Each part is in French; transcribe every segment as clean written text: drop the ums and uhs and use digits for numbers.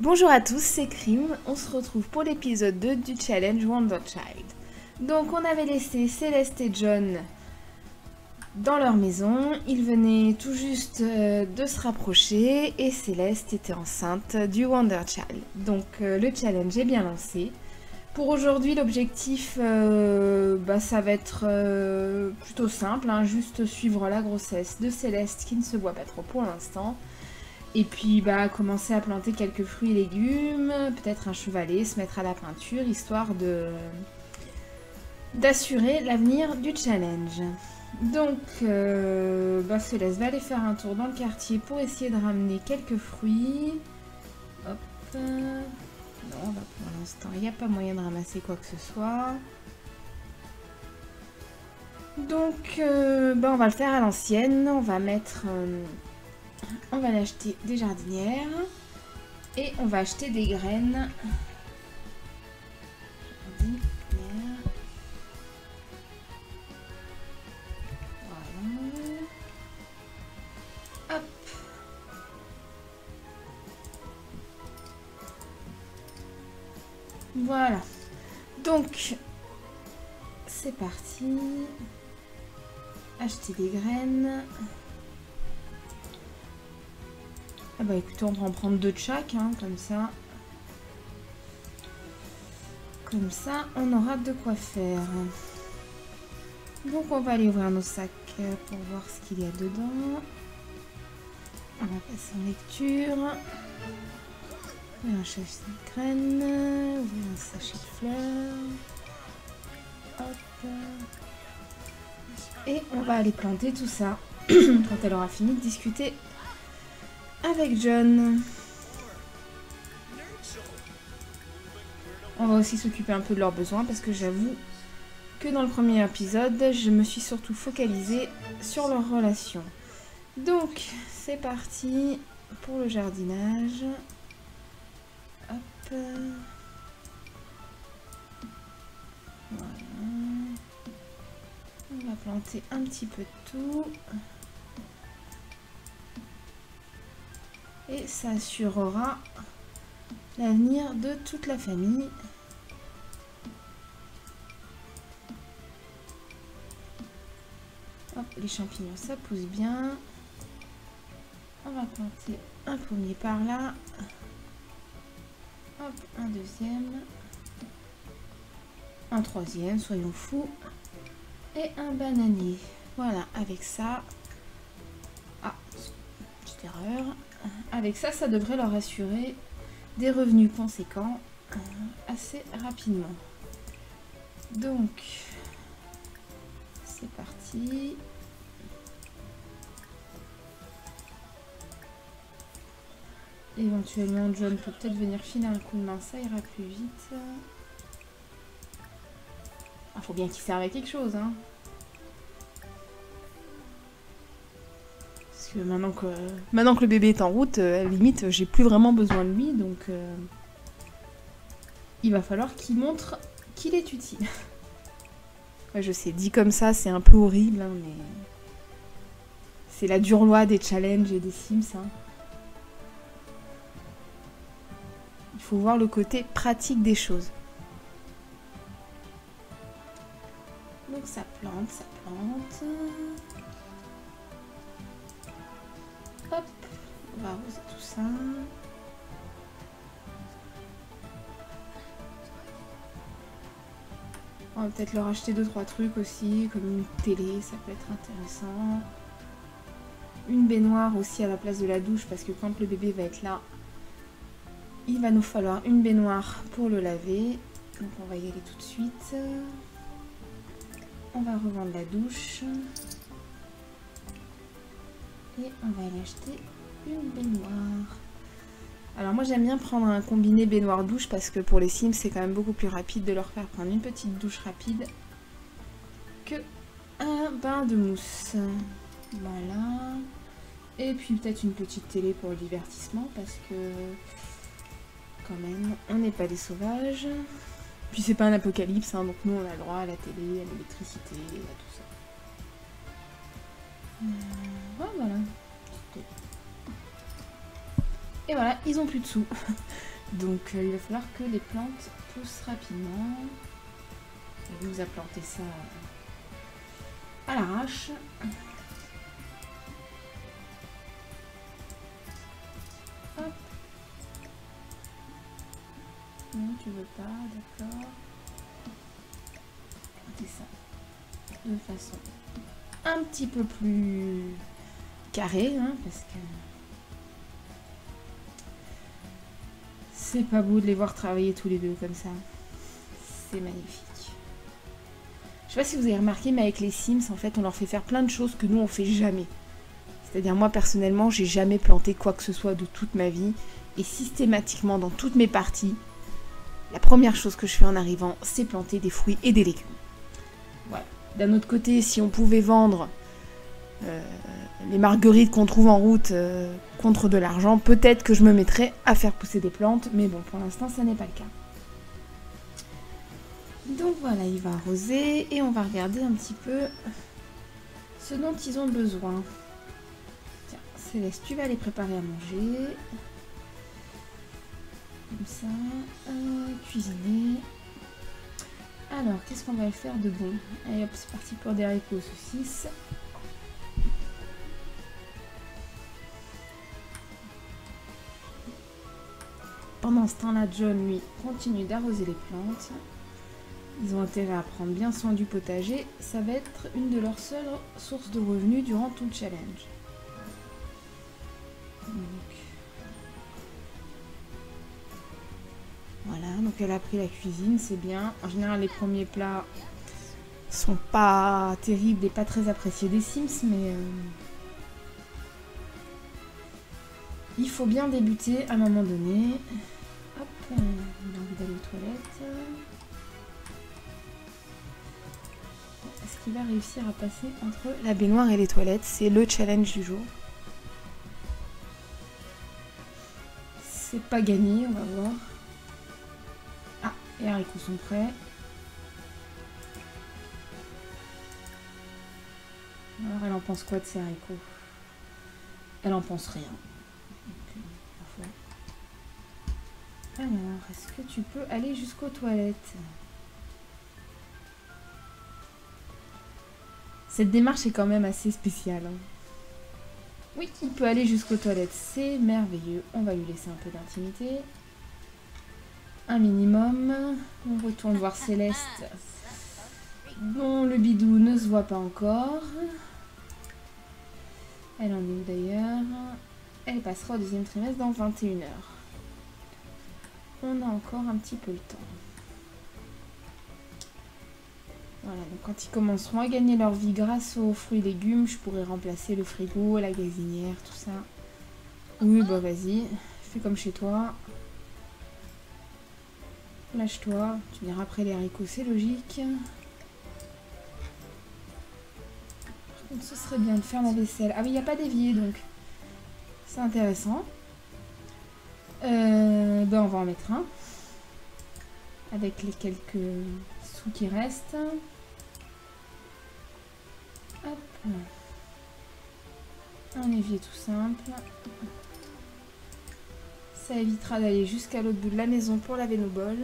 Bonjour à tous, c'est Cream, on se retrouve pour l'épisode 2 du challenge Wonder Child. Donc on avait laissé Céleste et John dans leur maison, ils venaient tout juste de se rapprocher et Céleste était enceinte du Wonder Child. Donc le challenge est bien lancé. Pour aujourd'hui l'objectif, ça va être plutôt simple, hein, juste suivre la grossesse de Céleste qui ne se voit pas trop pour l'instant. Et puis commencer à planter quelques fruits et légumes, peut-être un chevalet, se mettre à la peinture, histoire d'assurer l'avenir du challenge. Donc Céleste va aller faire un tour dans le quartier pour essayer de ramener quelques fruits. Hop. Non, pour l'instant il n'y a pas moyen de ramasser quoi que ce soit. Donc on va le faire à l'ancienne, on va mettre... on va acheter des jardinières et on va acheter des graines. Voilà. Hop. Voilà. Donc, c'est parti. Acheter des graines. Ah bah écoutez, on va en prendre deux de chaque, hein, comme ça. Comme ça, on aura de quoi faire. Donc on va aller ouvrir nos sacs pour voir ce qu'il y a dedans. On va passer en lecture. Ouvrir un sachet de graines, ouvrir un sachet de fleurs. Hop. Et on va aller planter tout ça. Quand elle aura fini de discuter avec John. On va aussi s'occuper un peu de leurs besoins parce que j'avoue que dans le premier épisode, je me suis surtout focalisée sur leur relation. Donc, c'est parti pour le jardinage. Hop. Voilà. On va planter un petit peu de tout. Et ça assurera l'avenir de toute la famille. Hop, les champignons, ça pousse bien. On va planter un pommier par là. Hop, un deuxième. Un troisième, soyons fous. Et un bananier. Voilà, avec ça... Ah, petite erreur. Avec ça, ça devrait leur assurer des revenus conséquents assez rapidement. Donc, c'est parti. Éventuellement, John peut peut-être venir filer un coup de main, ça ira plus vite. Ah, faut bien qu'il serve à quelque chose, hein. Maintenant que le bébé est en route, à la limite, j'ai plus vraiment besoin de lui, donc il va falloir qu'il montre qu'il est utile. Ouais, je sais, dit comme ça, c'est un peu horrible, hein, mais c'est la dure loi des challenges et des Sims. Hein. Il faut voir le côté pratique des choses. Donc ça plante, ça plante. Hop, on va arroser tout ça. On va peut-être leur acheter 2-3 trucs aussi, comme une télé, ça peut être intéressant. Une baignoire aussi à la place de la douche, parce que quand le bébé va être là, il va nous falloir une baignoire pour le laver. Donc on va y aller tout de suite. On va revendre la douche. Et on va aller acheter une baignoire. Alors moi j'aime bien prendre un combiné baignoire-douche parce que pour les Sims c'est quand même beaucoup plus rapide de leur faire prendre une petite douche rapide que un bain de mousse. Voilà. Et puis peut-être une petite télé pour le divertissement parce que quand même on n'est pas des sauvages. Puis c'est pas un apocalypse, hein, donc nous on a le droit à la télé, à l'électricité, à tout ça. Voilà. Et voilà, ils ont plus de sous. Donc il va falloir que les plantes poussent rapidement. Elle nous a planté ça à l'arrache. Hop. Non, tu veux pas, d'accord. Planter ça de façon un petit peu plus carrée, hein, parce que c'est pas beau de les voir travailler tous les deux comme ça. C'est magnifique. Je sais pas si vous avez remarqué, mais avec les Sims, en fait, on leur fait faire plein de choses que nous, on fait jamais. C'est-à-dire, moi, personnellement, j'ai jamais planté quoi que ce soit de toute ma vie. Et systématiquement, dans toutes mes parties, la première chose que je fais en arrivant, c'est planter des fruits et des légumes. Voilà. D'un autre côté, si on pouvait vendre les marguerites qu'on trouve en route contre de l'argent, peut-être que je me mettrais à faire pousser des plantes, mais bon, pour l'instant, ça n'est pas le cas. Donc voilà, il va arroser et on va regarder un petit peu ce dont ils ont besoin. Tiens, Céleste, tu vas les préparer à manger. Comme ça, cuisiner. Alors, qu'est-ce qu'on va faire de bon? Allez hop, c'est parti pour des haricots aux saucisses. Pendant ce temps-là, John, lui, continue d'arroser les plantes. Ils ont intérêt à prendre bien soin du potager. Ça va être une de leurs seules sources de revenus durant tout le challenge. Donc. Voilà, donc elle a pris la cuisine, c'est bien. En général, les premiers plats sont pas terribles et pas très appréciés des Sims, mais... il faut bien débuter à un moment donné. Hop, il a envie d'aller aux toilettes. Est-ce qu'il va réussir à passer entre la baignoire et les toilettes? C'est le challenge du jour. C'est pas gagné, on va voir. Ah, les haricots sont prêts. Alors, elle en pense quoi de ces haricots? Elle en pense rien. Alors, est-ce que tu peux aller jusqu'aux toilettes? Cette démarche est quand même assez spéciale. Oui, il peut aller jusqu'aux toilettes, c'est merveilleux. On va lui laisser un peu d'intimité. Un minimum. On retourne voir Céleste, dont le bidou ne se voit pas encore. Elle en est où d'ailleurs? Elle passera au deuxième trimestre dans 21 h. On a encore un petit peu le temps. Voilà, donc quand ils commenceront à gagner leur vie grâce aux fruits et légumes, je pourrai remplacer le frigo, la gazinière, tout ça. Oui, bah vas-y, fais comme chez toi. Lâche-toi, tu viendras après les haricots, c'est logique. Par contre, ce serait bien de faire la vaisselle. Ah oui, il n'y a pas d'évier, donc c'est intéressant. Ben on va en mettre un avec les quelques sous qui restent. Hop. Un évier tout simple, ça évitera d'aller jusqu'à l'autre bout de la maison pour laver nos bols.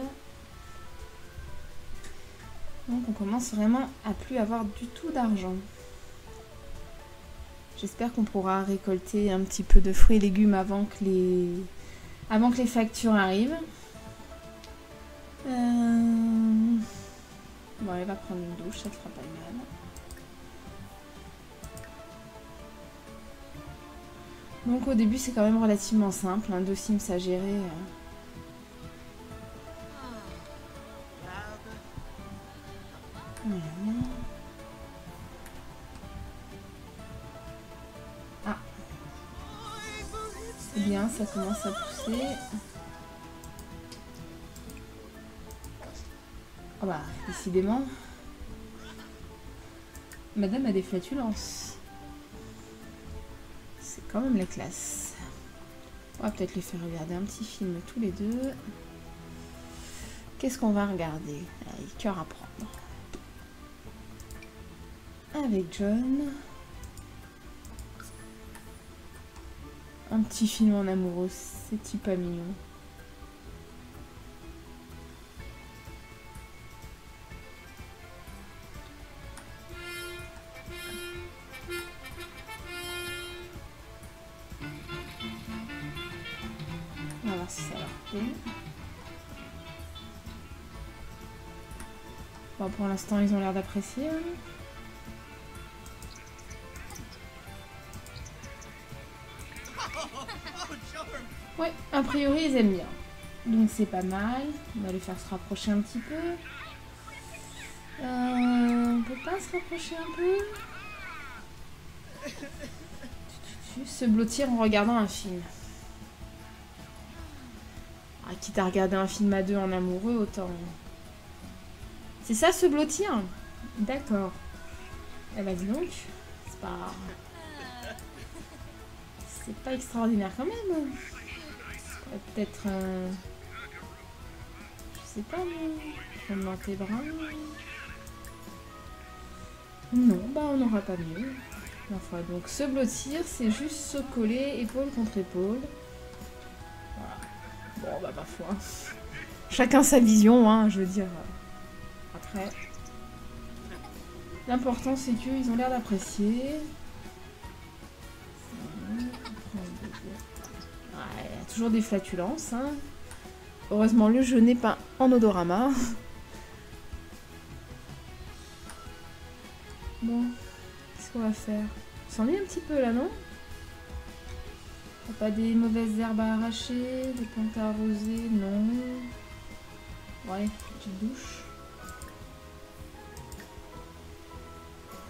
Donc on commence vraiment à plus avoir du tout d'argent. J'espère qu'on pourra récolter un petit peu de fruits et légumes avant que les factures arrivent. Bon, elle va prendre une douche, ça ne fera pas de mal. Donc au début, c'est quand même relativement simple, hein, 2 Sims à gérer. Voilà. Bien, ça commence à pousser. Ah bah, décidément. Madame a des flatulences. C'est quand même la classe. On va peut-être les faire regarder un petit film tous les deux. Qu'est-ce qu'on va regarder? Allez, cœur à prendre. Avec John. Un petit film en amoureux, c'est-il pas mignon? On va voir si ça va. Bon, pour l'instant, ils ont l'air d'apprécier. Hein. Ouais, a priori ils aiment bien. Donc c'est pas mal. On va les faire se rapprocher un petit peu. On peut pas se rapprocher un peu? Se blottir en regardant un film. Ah, quitte à regarder un film à deux en amoureux, autant... C'est ça, se blottir? D'accord. Eh bah dis donc, c'est pas... C'est pas extraordinaire quand même. Peut-être... Je sais pas, mais... Prendre dans tes bras. Non, bah on n'aura pas mieux. Enfin, donc se blottir, c'est juste se coller épaule contre épaule. Voilà. Bon, bah parfois. Chacun sa vision, hein, je veux dire. Après. L'important, c'est qu'ils ont l'air d'apprécier. Toujours des flatulences. Hein. Heureusement, le jeu n'est pas en odorama. Bon, qu'est-ce qu'on va faire? On s'ennuie un petit peu là, non? Pas des mauvaises herbes à arracher, des plantes à arroser, non. Ouais, petite douche.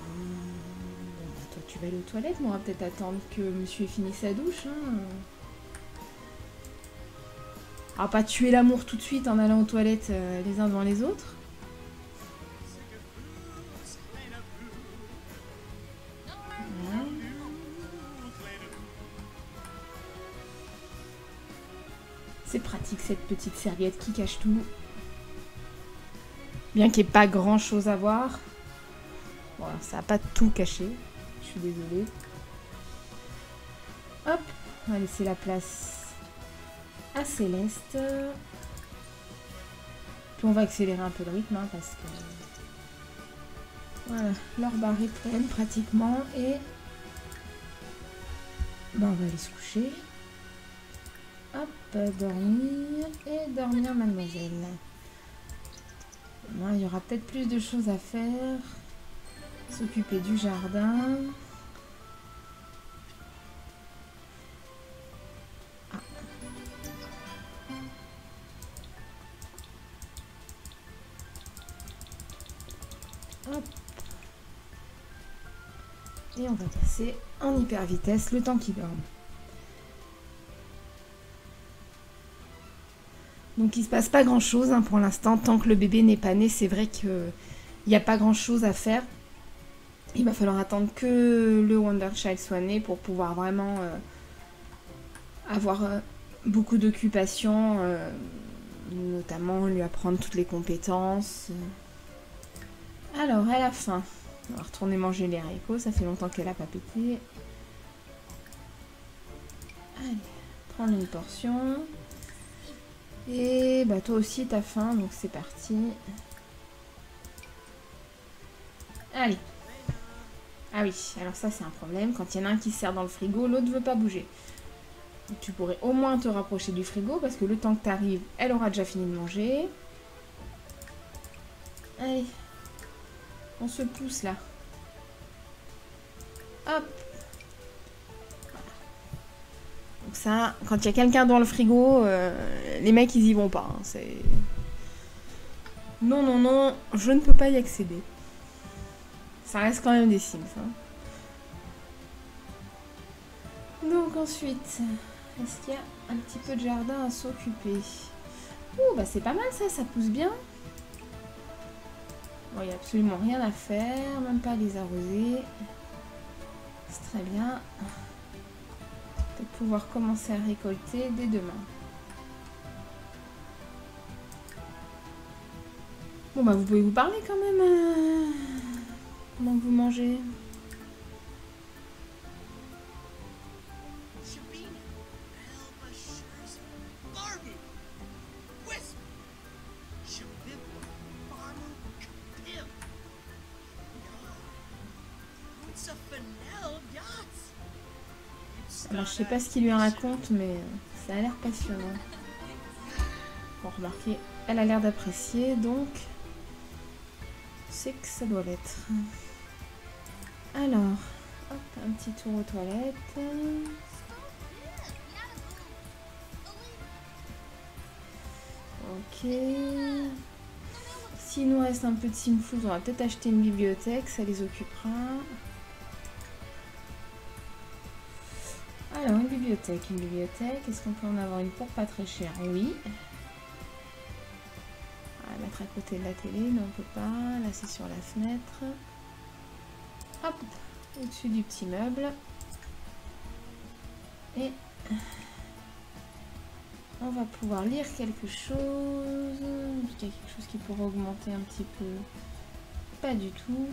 Bah, toi, tu vas aller aux toilettes, mais on va peut-être attendre que monsieur ait fini sa douche. Hein. Ah, pas tuer l'amour tout de suite en allant aux toilettes les uns devant les autres. Voilà. C'est pratique cette petite serviette qui cache tout. Bien qu'il n'y ait pas grand chose à voir. Bon, alors, ça n'a pas tout caché. Je suis désolée. Hop, on va laisser la place à Céleste. Puis on va accélérer un peu le rythme hein, parce que voilà, leur barre est pleine pratiquement et ben, on va aller se coucher. Hop, dormir et dormir mademoiselle. Bon, il y aura peut-être plus de choses à faire. S'occuper du jardin. Et on va passer en hyper vitesse le temps qu'ils dorment. Donc il ne se passe pas grand chose hein, pour l'instant. Tant que le bébé n'est pas né, c'est vrai qu'il n'y a pas grand chose à faire. Il va falloir attendre que le Wonder Child soit né pour pouvoir vraiment avoir beaucoup d'occupations. Notamment lui apprendre toutes les compétences. Alors à la fin... On va retourner manger les haricots, ça fait longtemps qu'elle n'a pas pété. Allez, prendre une portion. Et bah toi aussi t'as faim, donc c'est parti. Allez. Ah oui, alors ça c'est un problème. Quand il y en a un qui se serre dans le frigo, l'autre ne veut pas bouger. Tu pourrais au moins te rapprocher du frigo parce que le temps que tu arrives, elle aura déjà fini de manger. Allez. On se pousse là. Hop. Voilà. Donc ça, quand il y a quelqu'un dans le frigo, les mecs, ils y vont pas. Hein. C'est... Non, non, non, je ne peux pas y accéder. Ça reste quand même des Sims. Hein. Donc ensuite, est-ce qu'il y a un petit peu de jardin à s'occuper? Ouh, bah c'est pas mal ça, ça pousse bien. Bon, il n'y a absolument rien à faire, même pas les arroser. C'est très bien. Peut-être pouvoir commencer à récolter dès demain. Bon, bah vous pouvez vous parler quand même. Comment vous mangez? Alors je sais pas ce qu'il lui raconte, mais ça a l'air passionnant. Bon, remarquez, elle a l'air d'apprécier, donc c'est que ça doit l'être. Alors, hop, un petit tour aux toilettes. Ok. S'il nous reste un peu de simfous, on va peut-être acheter une bibliothèque, ça les occupera. Alors, une bibliothèque, est-ce qu'on peut en avoir une pour pas très cher? Oui. On va mettre à côté de la télé, non, on peut pas. Là, c'est sur la fenêtre. Hop, au-dessus du petit meuble. Et on va pouvoir lire quelque chose. Il y a quelque chose qui pourrait augmenter un petit peu. Pas du tout.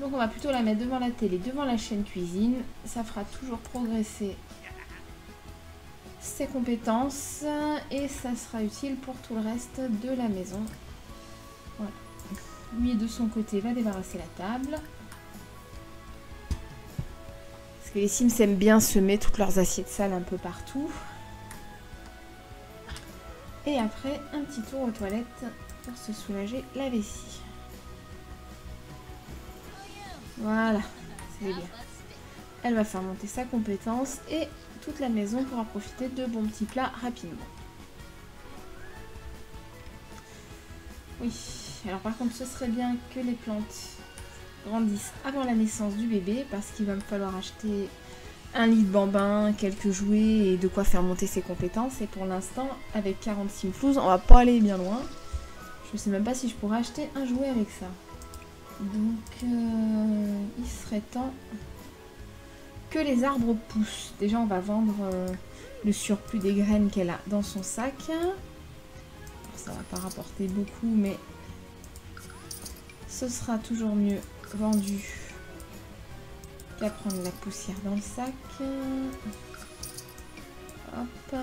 Donc on va plutôt la mettre devant la télé, devant la chaîne cuisine. Ça fera toujours progresser ses compétences et ça sera utile pour tout le reste de la maison. Voilà. Lui de son côté va débarrasser la table. Parce que les Sims aiment bien semer toutes leurs assiettes sales un peu partout. Et après un petit tour aux toilettes pour se soulager la vessie. Voilà, c'est bien. Elle va faire monter sa compétence et toute la maison pourra profiter de bons petits plats rapidement. Oui, alors par contre ce serait bien que les plantes grandissent avant la naissance du bébé parce qu'il va me falloir acheter un lit de bambin, quelques jouets et de quoi faire monter ses compétences. Et pour l'instant, avec 40 simflouzes, on va pas aller bien loin. Je sais même pas si je pourrais acheter un jouet avec ça. Donc, il serait temps que les arbres poussent. Déjà, on va vendre le surplus des graines qu'elle a dans son sac. Alors, ça va pas rapporter beaucoup, mais ce sera toujours mieux vendu qu'à prendre la poussière dans le sac. Hop.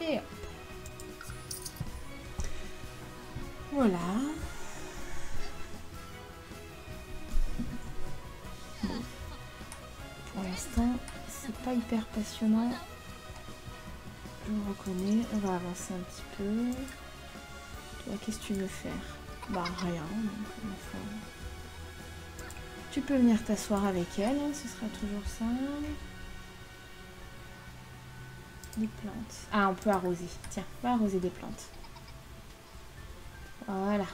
Et hop. Voilà. Pour l'instant, c'est pas hyper passionnant. Je le reconnais. On va avancer un petit peu. Toi, qu'est-ce que tu veux faire? Bah, rien. Enfin, tu peux venir t'asseoir avec elle. Hein, ce sera toujours simple. Des plantes. Ah, on peut arroser. Tiens, on va arroser des plantes. Voilà.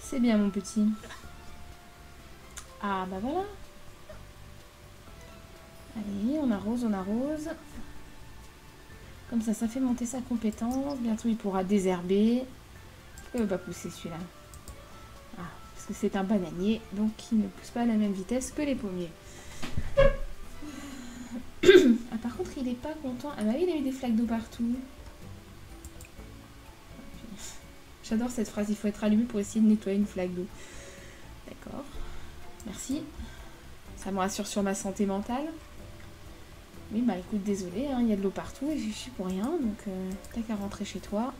C'est bien, mon petit. Ah, bah voilà. Allez, on arrose. Comme ça, ça fait monter sa compétence. Bientôt, il pourra désherber. Pourquoi il ne veut pas pousser celui-là? Ah, parce que c'est un bananier, donc il ne pousse pas à la même vitesse que les pommiers. Ah, par contre, il n'est pas content. Ah bah oui, il a eu des flaques d'eau partout. J'adore cette phrase, il faut être allumé pour essayer de nettoyer une flaque d'eau. D'accord. Merci. Ça me rassure sur ma santé mentale. Oui, bah écoute, désolé, hein, y a de l'eau partout et je suis pour rien, donc t'as qu'à rentrer chez toi.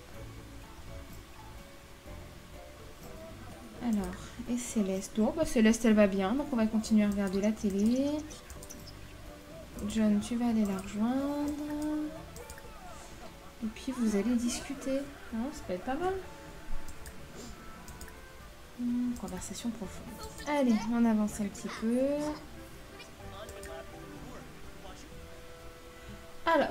Alors, et Céleste? Oh, bah Céleste, elle va bien, donc on va continuer à regarder la télé. John, tu vas aller la rejoindre. Et puis, vous allez discuter. Non, ça peut être pas mal. Conversation profonde. Allez, on avance un petit peu. Alors,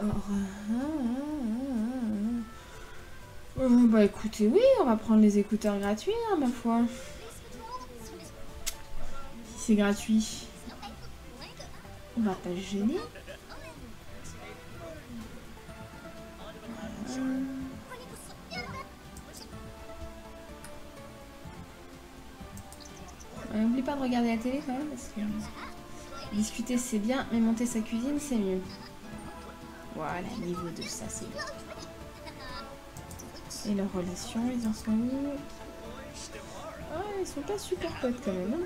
bah écoutez, oui, on va prendre les écouteurs gratuits, hein, ma foi. Si c'est gratuit, on va pas se gêner. N'oublie pas de regarder la télé quand même, parce que discuter c'est bien, mais monter sa cuisine c'est mieux. Voilà, niveau 2, ça c'est bien. Et leurs relations, ils en sont où? Ah, ils sont pas super potes quand même.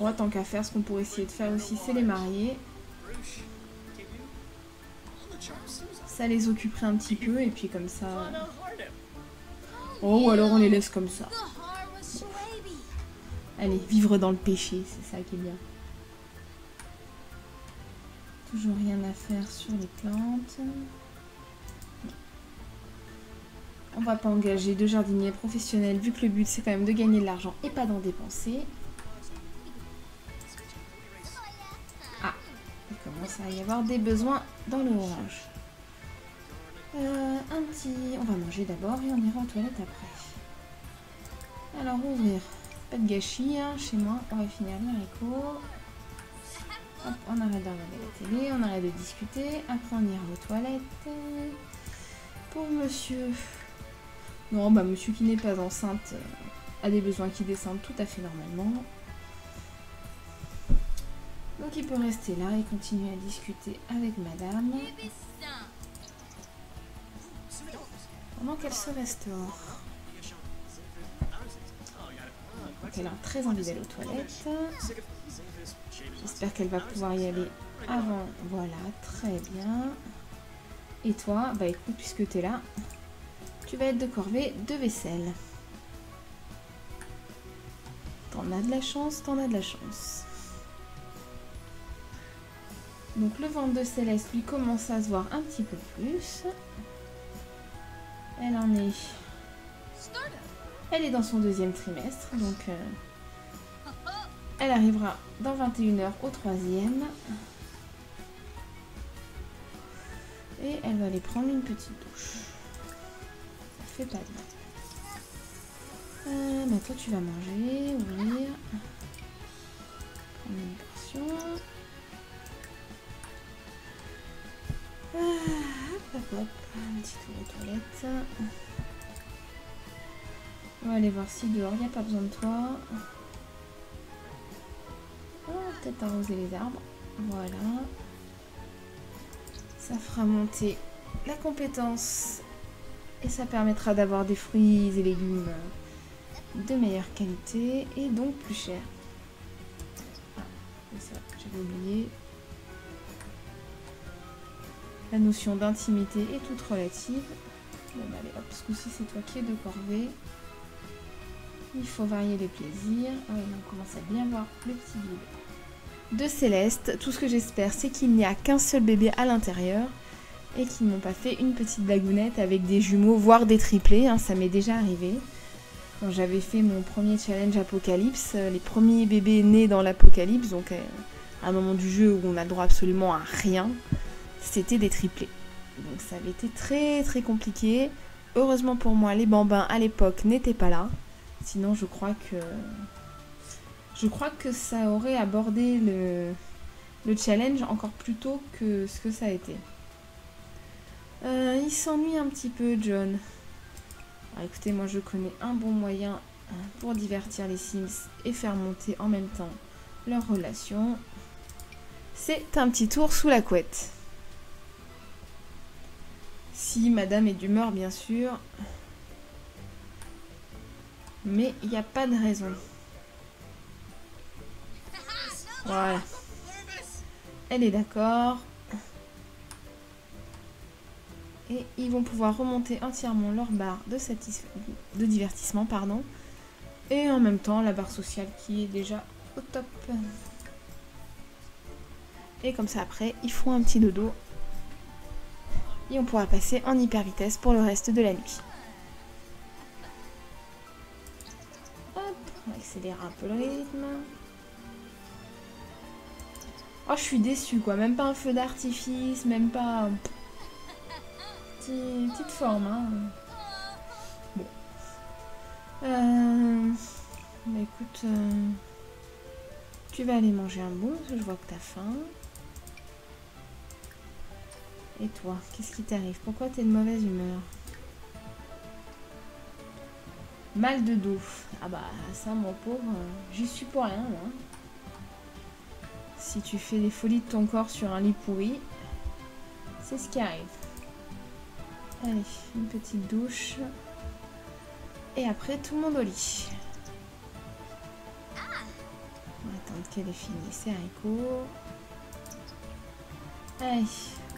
Bon, tant qu'à faire, ce qu'on pourrait essayer de faire aussi, c'est les marier. ça les occuperait un petit peu et puis comme ça... Oh, ou alors on les laisse comme ça. Bon. Allez, vivre dans le péché, c'est ça qui est bien. Toujours rien à faire sur les plantes. On va pas engager de jardinier professionnel vu que le but c'est quand même de gagner de l'argent et pas d'en dépenser. Ah, il commence à y avoir des besoins dans l'orage. Un petit... On va manger d'abord et on ira aux toilettes après. Alors ouvrir. Pas de gâchis, hein, chez moi. On va finir les haricots. Hop, on arrête de regarder la télé, on arrête de discuter. Après on ira aux toilettes. Pour monsieur... Non, bah monsieur qui n'est pas enceinte a des besoins qui descendent tout à fait normalement. Donc il peut rester là et continuer à discuter avec madame. Pendant qu'elle se restaure. Donc elle a très envie d'aller aux toilettes. J'espère qu'elle va pouvoir y aller avant. Voilà, très bien. Et toi, bah écoute, puisque t'es là, tu vas être de corvée de vaisselle. T'en as de la chance, t'en as de la chance. Donc le ventre de Céleste lui commence à se voir un petit peu plus. Elle en est... Elle est dans son deuxième trimestre, donc elle arrivera dans 21 h au troisième. Et elle va aller prendre une petite douche. Ça fait pas de mal. Bah toi tu vas manger, ouvrir. Prendre une portion. Hop hop hop. Un petit tour aux toilettes. On va aller voir si dehors il n'y a pas besoin de toi. On va peut-être arroser les arbres. Voilà. Ça fera monter la compétence et ça permettra d'avoir des fruits et légumes de meilleure qualité et donc plus cher. Ah, ça, j'avais oublié. La notion d'intimité est toute relative. Bon, bah, allez, hop, ce coup-ci, c'est toi qui es de corvée. Il faut varier les plaisirs. Ah, oui, on commence à bien voir le petit bébé de Céleste. Tout ce que j'espère, c'est qu'il n'y a qu'un seul bébé à l'intérieur et qu'ils n'ont pas fait une petite blagounette avec des jumeaux, voire des triplés, hein, ça m'est déjà arrivé. Quand j'avais fait mon premier challenge Apocalypse, les premiers bébés nés dans l'Apocalypse, donc à un moment du jeu où on a le droit absolument à rien, c'était des triplés. Donc ça avait été très très compliqué. Heureusement pour moi, les bambins à l'époque n'étaient pas là. Sinon je crois que... ça aurait abordé le challenge encore plus tôt que ce que ça a été. Il s'ennuie un petit peu, John. Alors, écoutez, moi je connais un bon moyen pour divertir les Sims et faire monter en même temps leur relation. C'est un petit tour sous la couette. Si madame est d'humeur, bien sûr. Mais il n'y a pas de raison. Voilà. Elle est d'accord. Et ils vont pouvoir remonter entièrement leur barre de divertissement. Pardon. Et en même temps, la barre sociale qui est déjà au top. Et comme ça, après, ils feront un petit dodo. Et on pourra passer en hyper vitesse pour le reste de la nuit. Hop, on va accélérer un peu le rythme. Oh, je suis déçue, quoi. Même pas un feu d'artifice, même pas... Petite forme, hein. Bon. Bah, écoute... Tu vas aller manger un bout, parce que je vois que t'as faim. Et toi, qu'est-ce qui t'arrive? Pourquoi t'es de mauvaise humeur? Mal de dos. Ah bah, ça, mon pauvre, j'y suis pour rien, moi. Si tu fais des folies de ton corps sur un lit pourri, c'est ce qui arrive. Allez, une petite douche. Et après, tout le monde au lit. On va attendre qu'elle ait fini ses haricots. Allez,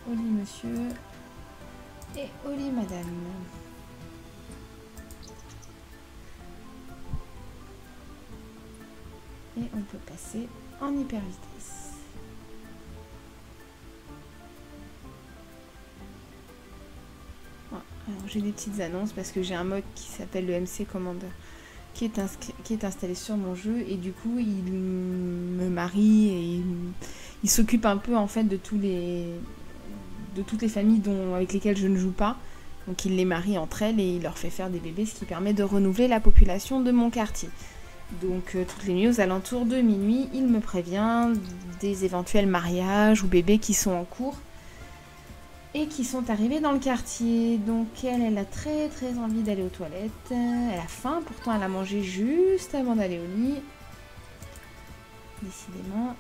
au lit, monsieur. Et au lit, madame. Et on peut passer en hyper vitesse. Alors j'ai des petites annonces parce que j'ai un mode qui s'appelle le MC Commander qui est installé sur mon jeu, et du coup il me marie et il s'occupe un peu en fait de toutes les familles avec lesquelles je ne joue pas. Donc il les marie entre elles et il leur fait faire des bébés, ce qui permet de renouveler la population de mon quartier. Donc toutes les nuits aux alentours de minuit, il me prévient des éventuels mariages ou bébés qui sont en cours et qui sont arrivés dans le quartier. Donc elle a très très envie d'aller aux toilettes, elle a faim, pourtant elle a mangé juste avant d'aller au lit. Décidément,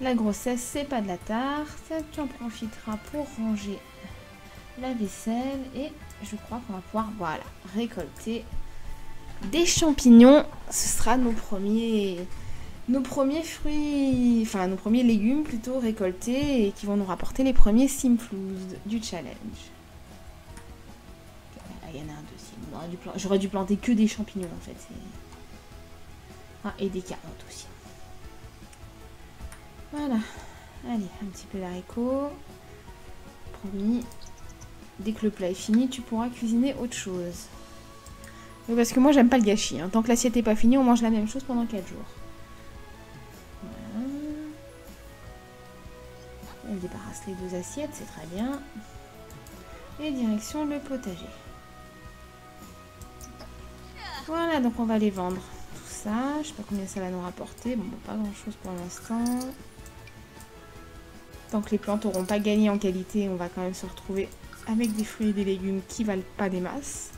la grossesse c'est pas de la tarte. Tu en profiteras pour ranger la vaisselle et je crois qu'on va pouvoir, voilà, récolter des champignons. Ce sera nos premiers fruits, enfin nos premiers légumes plutôt récoltés, et qui vont nous rapporter les premiers simflouzes du challenge. Là, il y en a un deuxième. J'aurais dû planter que des champignons en fait. Et des carottes aussi. Voilà. Allez, un petit peu d'haricots. Promis. Dès que le plat est fini, tu pourras cuisiner autre chose. Mais parce que moi, j'aime pas le gâchis. Tant que l'assiette n'est pas finie, on mange la même chose pendant 4 jours. Elle débarrasse les deux assiettes, c'est très bien. Et direction le potager. Voilà, donc on va les vendre. Tout ça, je sais pas combien ça va nous rapporter. Bon, pas grand chose pour l'instant. Tant que les plantes n'auront pas gagné en qualité, on va quand même se retrouver avec des fruits et des légumes qui valent pas des masses.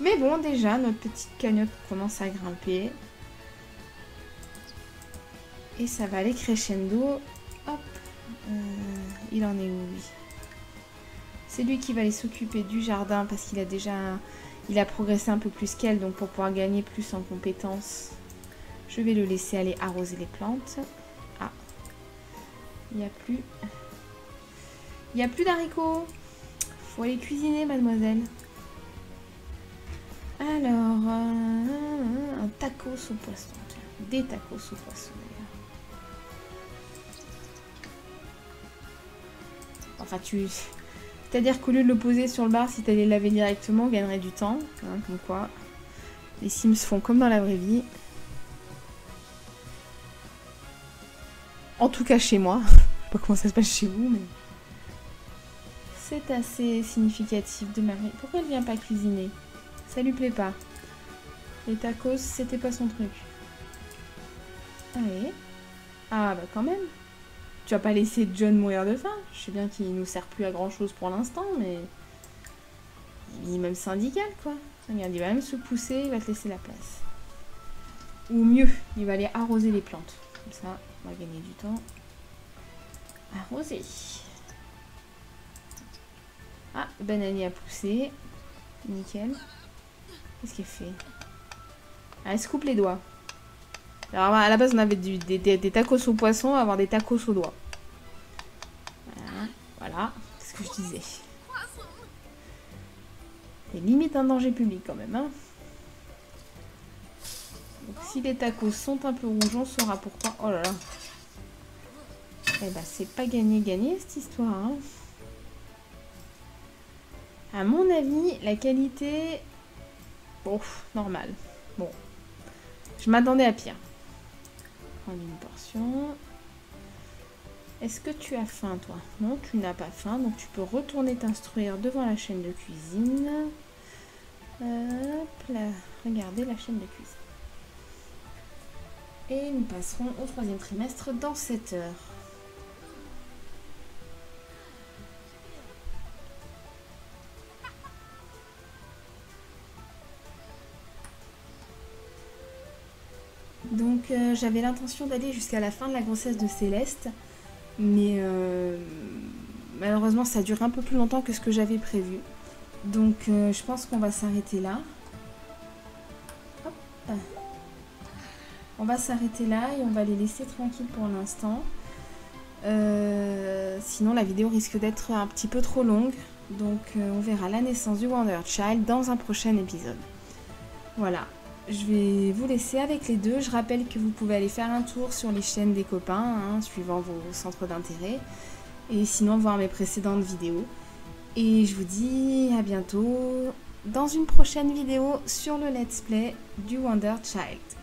Mais bon, déjà, notre petite cagnotte commence à grimper. Et ça va aller crescendo. Hop, il en est où, lui? C'est lui qui va aller s'occuper du jardin parce qu'il a déjà... Il a progressé un peu plus qu'elle, donc pour pouvoir gagner plus en compétences, je vais le laisser aller arroser les plantes. Ah, il n'y a plus d'haricots. Faut aller cuisiner, mademoiselle. Alors, un tacos au poisson. Des tacos au poisson. Enfin, c'est-à-dire qu'au lieu de le poser sur le bar, si tu allais le laver directement, on gagnerait du temps. Hein, comme quoi, les Sims font comme dans la vraie vie. En tout cas chez moi. Je sais pas comment ça se passe chez vous, mais... C'est assez significatif de Marie. Pourquoi elle vient pas cuisiner? Ça lui plaît pas. Les tacos, c'était pas son truc. Allez. Ah bah quand même. Tu vas pas laisser John mourir de faim. Je sais bien qu'il nous sert plus à grand chose pour l'instant, mais... Minimum syndical, quoi. Regarde, il va même se pousser, il va te laisser la place. Ou mieux, il va aller arroser les plantes. Comme ça, on va gagner du temps. Arroser. Ah, bananier a poussé. Nickel. Qu'est-ce qu'elle fait? Ah, elle se coupe les doigts. Alors à la base on avait des tacos au poisson, on va avoir des tacos aux doigts. Voilà, voilà, c'est ce que je disais. C'est limite un danger public quand même. Hein. Donc si les tacos sont un peu rouges, on saura pourquoi. Oh là là. Eh ben c'est pas gagné cette histoire. Hein. À mon avis, la qualité... Bon, normal. Bon, je m'attendais à pire. Une portion. Est-ce que tu as faim, toi? Non, tu n'as pas faim, donc tu peux retourner t'instruire devant la chaîne de cuisine. Hop là, regardez la chaîne de cuisine. Et nous passerons au troisième trimestre dans 7 heures. Donc j'avais l'intention d'aller jusqu'à la fin de la grossesse de Céleste, mais malheureusement ça dure un peu plus longtemps que ce que j'avais prévu. Donc je pense qu'on va s'arrêter là. Hop. On va s'arrêter là et on va les laisser tranquilles pour l'instant. Sinon la vidéo risque d'être un petit peu trop longue. Donc on verra la naissance du Wonder Child dans un prochain épisode. Voilà, je vais vous laisser avec les deux. Je rappelle que vous pouvez aller faire un tour sur les chaînes des copains, hein, suivant vos centres d'intérêt. Et sinon voir mes précédentes vidéos. Et je vous dis à bientôt dans une prochaine vidéo sur le Let's Play du Wonder Child.